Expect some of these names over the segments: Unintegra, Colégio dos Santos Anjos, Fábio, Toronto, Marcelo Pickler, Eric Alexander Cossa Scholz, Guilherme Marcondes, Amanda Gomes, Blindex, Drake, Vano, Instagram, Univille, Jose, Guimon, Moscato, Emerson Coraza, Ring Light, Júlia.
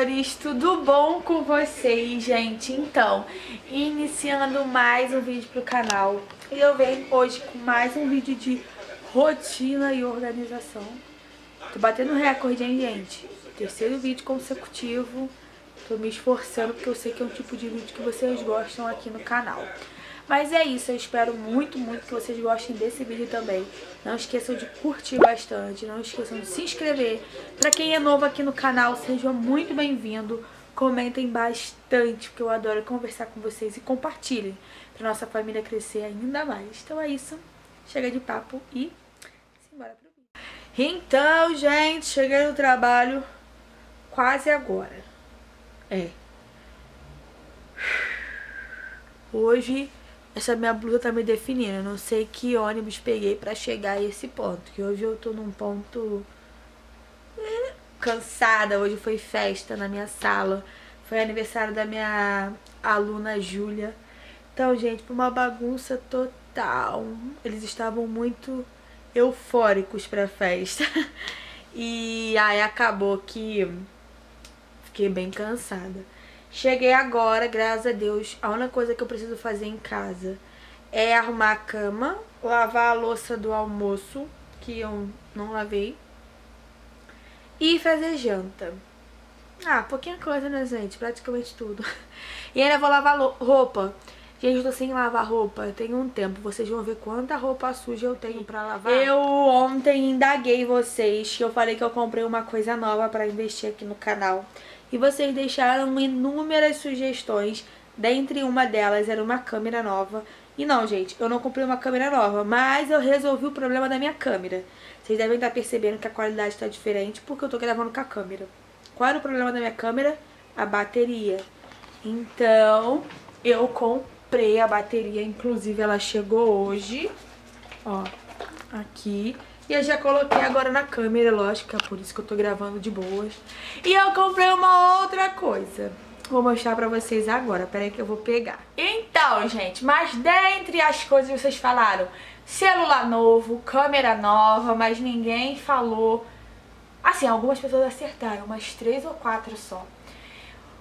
amores, tudo bom com vocês, gente? Então, iniciando mais um vídeo pro canal. E eu venho hoje com mais um vídeo de rotina e organização. Tô batendo recorde, hein, gente? Terceiro vídeo consecutivo. Tô me esforçando porque eu sei que é um tipo de vídeo que vocês gostam aqui no canal. Mas é isso, eu espero muito, muito que vocês gostem desse vídeo também. Não esqueçam de curtir bastante, não esqueçam de se inscrever. Pra quem é novo aqui no canal, sejam muito bem-vindos. Comentem bastante, porque eu adoro conversar com vocês e compartilhem pra nossa família crescer ainda mais. Então é isso, chega de papo e simbora pro vídeo. Então, gente, cheguei no trabalho quase agora. Hoje... essa minha blusa tá me definindo, eu não sei que ônibus peguei pra chegar a esse ponto, que hoje eu tô num ponto cansada. Hoje foi festa na minha sala, foi aniversário da minha aluna Júlia. Então, gente, foi uma bagunça total, eles estavam muito eufóricos pra festa. E aí acabou que fiquei bem cansada. Cheguei agora, graças a Deus. A única coisa que eu preciso fazer em casa é arrumar a cama, lavar a louça do almoço, que eu não lavei, e fazer janta. Ah, pouquinha coisa, né, gente? Praticamente tudo. E ainda vou lavar roupa. Gente, eu tô sem lavar roupa, tem um tempo. Vocês vão ver quanta roupa suja eu tenho pra lavar. Eu ontem indaguei vocês, que eu falei que eu comprei uma coisa nova pra investir aqui no canal. E vocês deixaram inúmeras sugestões, dentre uma delas era uma câmera nova. E não, gente, eu não comprei uma câmera nova, mas eu resolvi o problema da minha câmera. Vocês devem estar percebendo que a qualidade está diferente porque eu tô gravando com a câmera. Qual era o problema da minha câmera? A bateria. Então, eu comprei a bateria, inclusive ela chegou hoje, ó, aqui. E eu já coloquei agora na câmera, lógico, é por isso que eu tô gravando de boas. E eu comprei uma outra coisa. Vou mostrar pra vocês agora, peraí que eu vou pegar. Então, gente, mas dentre as coisas que vocês falaram, celular novo, câmera nova, mas ninguém falou... assim, algumas pessoas acertaram, umas 3 ou 4 só.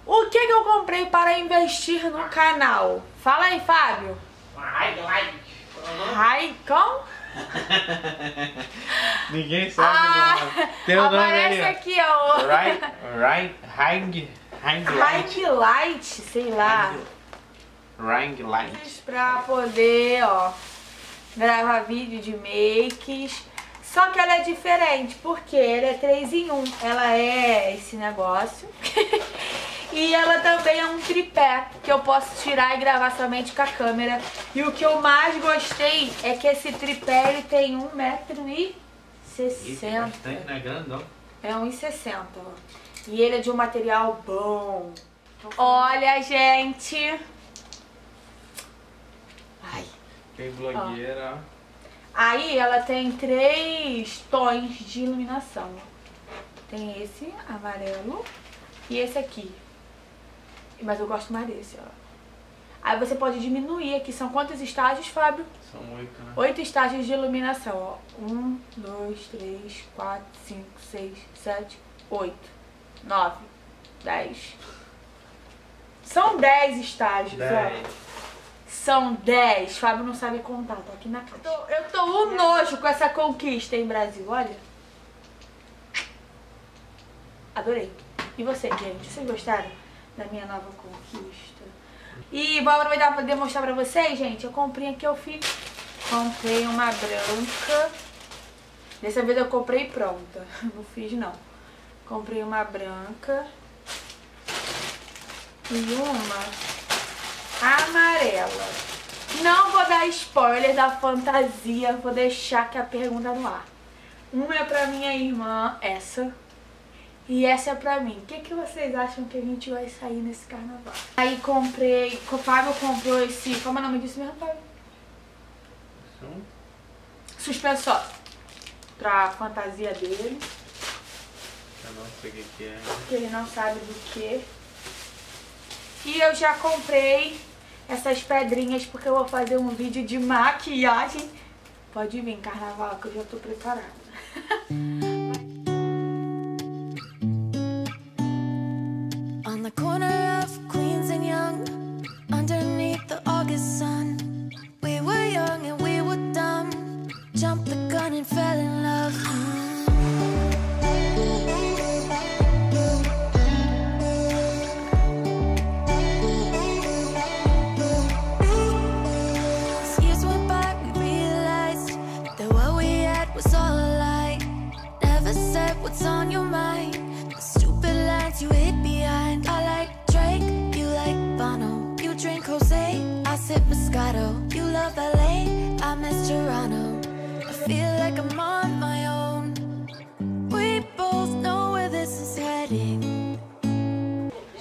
O que que eu comprei para investir no canal? Fala aí, Fábio. Ring Light. Ninguém sabe. Tem um aparece nome aqui, ó. Ring Light, sei lá. Ring Light. Pra poder, ó, gravar vídeo de makes. Só que ela é diferente, porque ela é 3 em 1. Ela é esse negócio. E ela também é um tripé, que eu posso tirar e gravar somente com a câmera. E o que eu mais gostei é que esse tripé, ele tem 1,60 m. É grandão. É 1,60 m, ó. E ele é de um material bom. Olha, gente. Ai. Tem blogueira. Ó. Aí ela tem 3 tons de iluminação. Tem esse amarelo e esse aqui. Mas eu gosto mais desse, ó. Aí você pode diminuir aqui. São quantos estágios, Fábio? São 8, né? 8 estágios de iluminação, ó. 1, 2, 3, 4, 5, 6, 7, 8, 9, 10. São 10 estágios, ó. São 10. Fábio não sabe contar, tá aqui na caixa. Eu tô um nojo com essa conquista em Brasil, olha. Adorei. E vocês, gente? Vocês gostaram da minha nova conquista? E vou aproveitar pra demonstrar pra vocês, gente. Eu comprei aqui, eu fiz. Comprei uma branca. Dessa vez eu comprei pronta. Não fiz, não. Comprei uma branca. E uma amarela. Não vou dar spoiler da fantasia. Vou deixar aqui a pergunta no ar. Uma é pra minha irmã, essa. E essa é pra mim. O que que vocês acham que a gente vai sair nesse carnaval? Aí comprei... o Fábio comprou esse... como é o nome disso mesmo, Fábio? Suspensório. Pra fantasia dele. Eu não sei o que é. Porque ele não sabe do que. E eu já comprei essas pedrinhas porque eu vou fazer um vídeo de maquiagem. Pode vir, carnaval, que eu já tô preparada.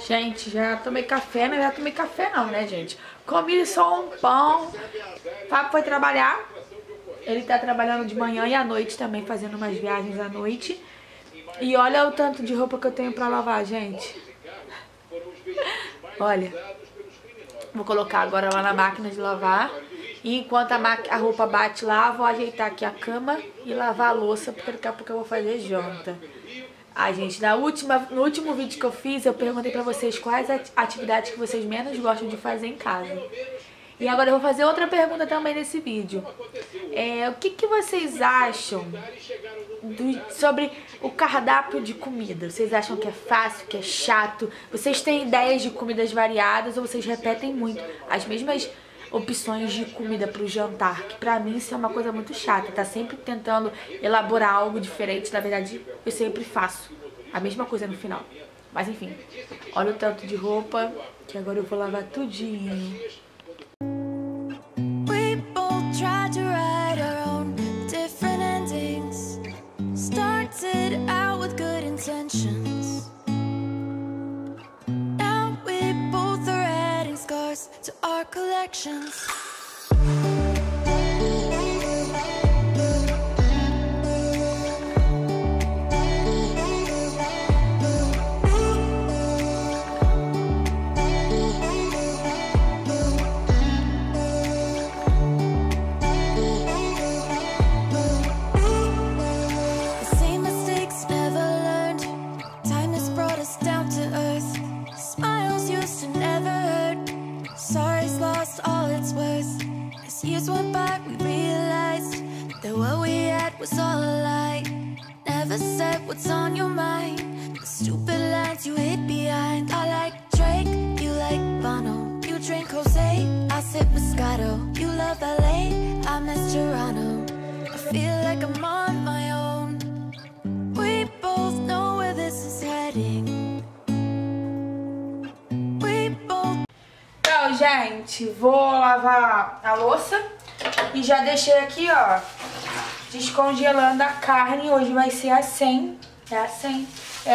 Gente, já tomei café, né? Já tomei café não, né, gente? Comi só um pão. Fábio foi trabalhar. Ele tá trabalhando de manhã e à noite também, fazendo umas viagens à noite. E olha o tanto de roupa que eu tenho pra lavar, gente. Olha. Vou colocar agora lá na máquina de lavar. E enquanto a roupa bate lá, vou ajeitar aqui a cama e lavar a louça, porque daqui a pouco eu vou fazer janta. Ai, gente, no último vídeo que eu fiz, eu perguntei pra vocês quais atividades que vocês menos gostam de fazer em casa. E agora eu vou fazer outra pergunta também nesse vídeo. O que que vocês acham sobre o cardápio de comida? Vocês acham que é fácil, que é chato? Vocês têm ideias de comidas variadas ou vocês repetem muito as mesmas opções de comida pro jantar? Que pra mim isso é uma coisa muito chata. Tá sempre tentando elaborar algo diferente. Na verdade, eu sempre faço a mesma coisa no final. Mas enfim, olha o tanto de roupa que agora eu vou lavar tudinho. What's on your mind? The stupid lines you hid behind. I like Drake, you like Vano. You drink Jose, I sip Moscato. You love LA, I miss Toronto. I feel like I'm on my own. We both know where this is heading. We both... Então, gente, vou lavar a louça e já deixei aqui, ó, descongelando a carne. Hoje vai ser a 100,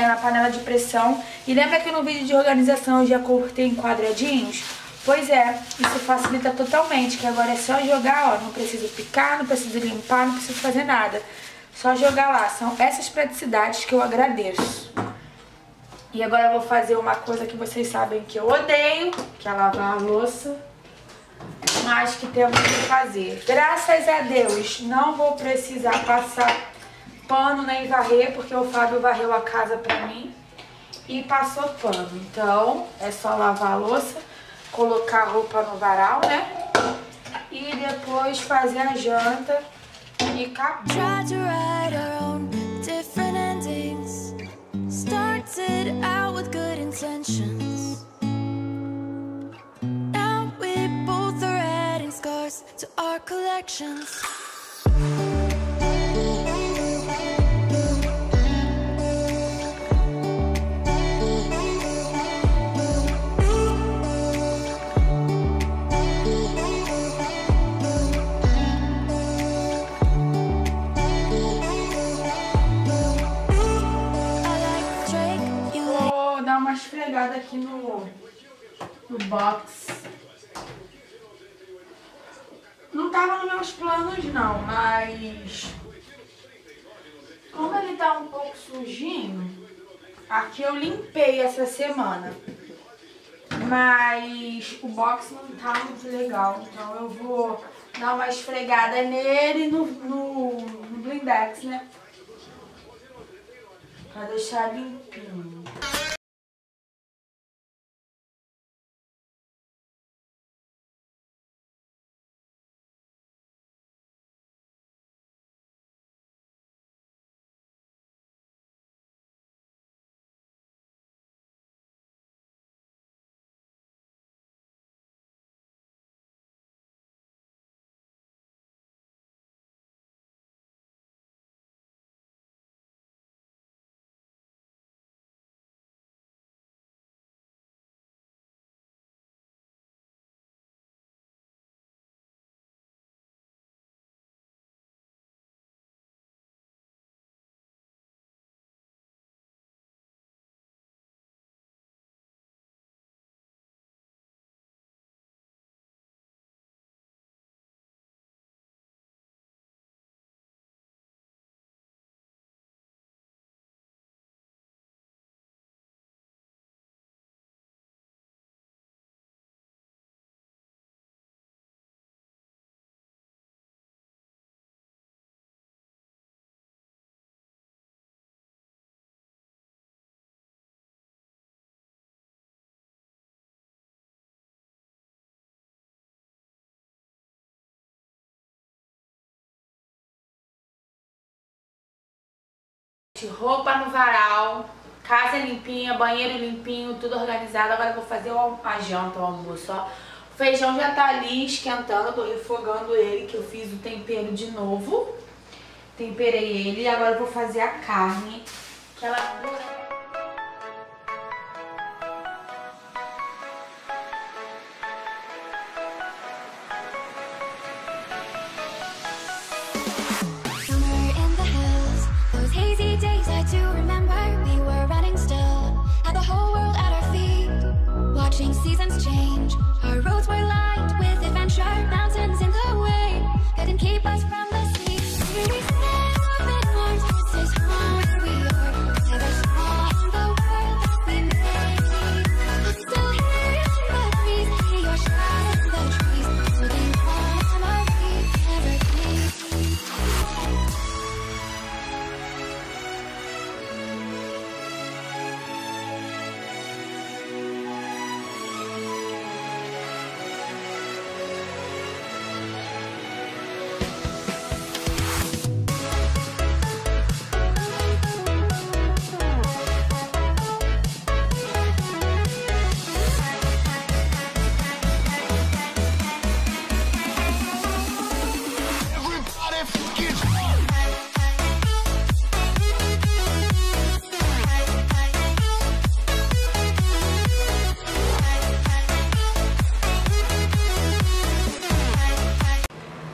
na panela de pressão. E lembra que no vídeo de organização eu já cortei em quadradinhos? Pois é, isso facilita totalmente, que agora é só jogar, ó, não preciso picar, não preciso limpar, não preciso fazer nada. Só jogar lá, são essas praticidades que eu agradeço. E agora eu vou fazer uma coisa que vocês sabem que eu odeio, que é lavar a louça. Mas que temos que fazer. Graças a Deus, não vou precisar passar pano nem varrer, porque o Fábio varreu a casa pra mim e passou pano. Então, é só lavar a louça, colocar a roupa no varal, né? E depois fazer a janta e acabou. To our collections. Vou dar uma esfregada aqui no box. Não tava nos meus planos não, mas como ele tá um pouco sujinho, aqui eu limpei essa semana, mas o box não tá muito legal, então eu vou dar uma esfregada nele no blindex, né, pra deixar limpinho. Roupa no varal, casa limpinha, banheiro limpinho, tudo organizado. Agora eu vou fazer a janta, o almoço, ó. O feijão já tá ali esquentando, eu tô refogando ele, que eu fiz o tempero de novo. Temperei ele e agora eu vou fazer a carne, que ela dura.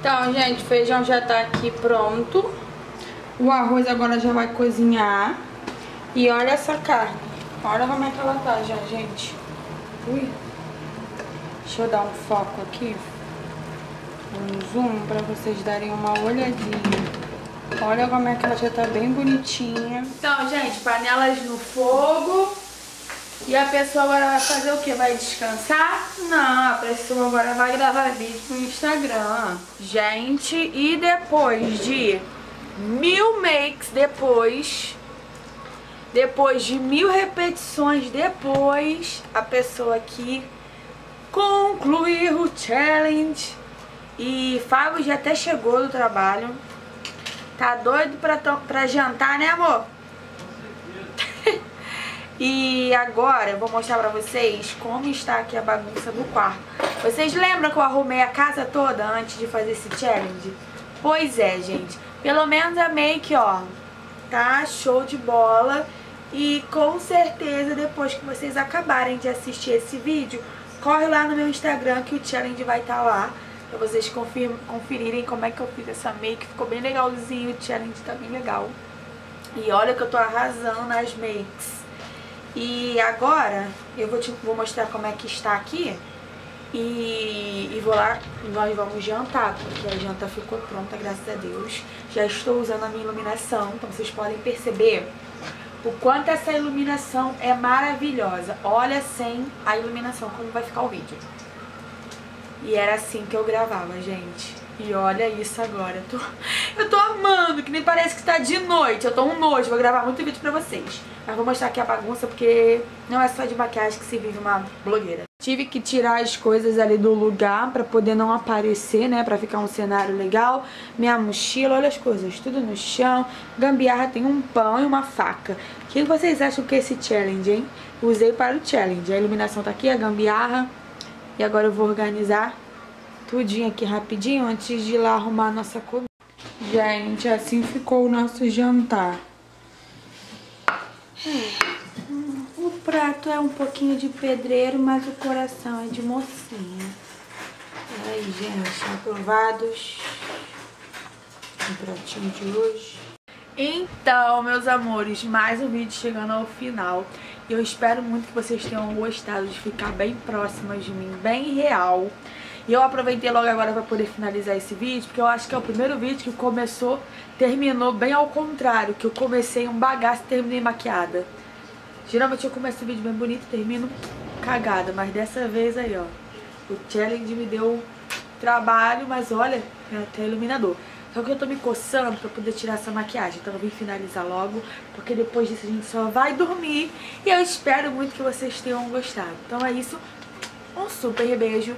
Então, gente, o feijão já tá aqui pronto. O arroz agora já vai cozinhar. E olha essa carne. Olha como é que ela tá já, gente. Ui. Deixa eu dar um foco aqui. Um zoom pra vocês darem uma olhadinha. Olha como é que ela já tá bem bonitinha. Então, gente, panelas no fogo. E a pessoa agora vai fazer o quê? Vai descansar? Não, a pessoa agora vai gravar vídeo no Instagram. Gente, e depois de 1000 makes, depois de 1000 repetições, depois a pessoa aqui concluir o challenge. E Fábio já até chegou do trabalho. Tá doido pra jantar, né, amor? E agora eu vou mostrar pra vocês como está aqui a bagunça do quarto. Vocês lembram que eu arrumei a casa toda antes de fazer esse challenge? Pois é, gente. Pelo menos a make, ó, tá show de bola. E com certeza, depois que vocês acabarem de assistir esse vídeo, corre lá no meu Instagram que o challenge vai estar lá. Pra vocês conferirem como é que eu fiz essa make. Ficou bem legalzinho, o challenge tá bem legal. E olha que eu tô arrasando nas makes. E agora eu vou mostrar como é que está aqui e vou lá, nós vamos jantar, porque a janta ficou pronta, graças a Deus. Já estou usando a minha iluminação, então vocês podem perceber o quanto essa iluminação é maravilhosa. Olha sem a iluminação como vai ficar o vídeo. E era assim que eu gravava, gente. E olha isso agora, eu tô amando, que nem parece que tá de noite. Eu tô um nojo, vou gravar muito vídeo pra vocês. Mas vou mostrar aqui a bagunça, porque não é só de maquiagem que se vive uma blogueira. Tive que tirar as coisas ali do lugar pra poder não aparecer, né, pra ficar um cenário legal. Minha mochila, olha as coisas, tudo no chão. Gambiarra tem um pão e uma faca. O que vocês acham que é esse challenge, hein? Usei para o challenge, a iluminação tá aqui, a gambiarra. E agora eu vou organizar tudinho aqui rapidinho antes de ir lá arrumar a nossa comida. Gente, assim ficou o nosso jantar. O prato é um pouquinho de pedreiro, mas o coração é de mocinha. E aí, gente, aprovados. O pratinho de hoje. Então, meus amores, mais um vídeo chegando ao final. Eu espero muito que vocês tenham gostado de ficar bem próximas de mim, bem real. E eu aproveitei logo agora pra poder finalizar esse vídeo, porque eu acho que é o primeiro vídeo que terminou bem ao contrário, que eu comecei um bagaço e terminei maquiada. Geralmente eu começo o vídeo bem bonito e termino cagada, mas dessa vez aí, ó, o challenge me deu trabalho, mas olha, é até iluminador. Só que eu tô me coçando pra poder tirar essa maquiagem, então eu vim finalizar logo, porque depois disso a gente só vai dormir. E eu espero muito que vocês tenham gostado. Então é isso, um super beijo.